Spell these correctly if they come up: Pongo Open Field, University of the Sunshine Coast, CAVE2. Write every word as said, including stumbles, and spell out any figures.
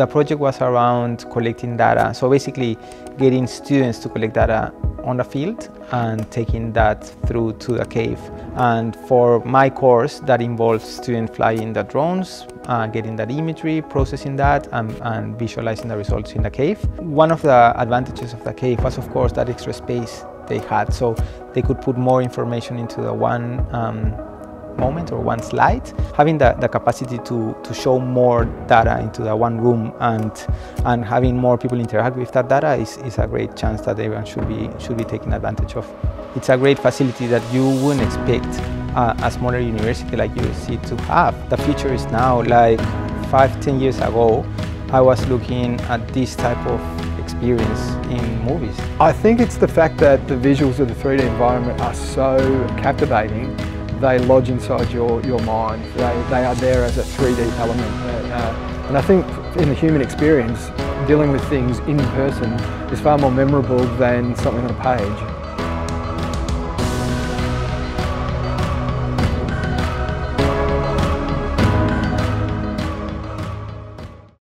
The project was around collecting data, so basically getting students to collect data on the field and taking that through to the cave. And for my course, that involves students flying the drones, uh, getting that imagery, processing that, and, and visualizing the results in the cave. One of the advantages of the cave was, of course, that extra space they had, so they could put more information into the one um, moment or one slide. Having the, the capacity to, to show more data into the one room and and having more people interact with that data is, is a great chance that everyone should be should be taking advantage of. It's a great facility that you wouldn't expect uh, a smaller university like U S C to have. The future is now. Like five, ten years ago, I was looking at this type of experience in movies. I think it's the fact that the visuals of the three D environment are so captivating. They lodge inside your, your mind. They, they are there as a three D element. Uh, and I think in the human experience, dealing with things in person is far more memorable than something on a page.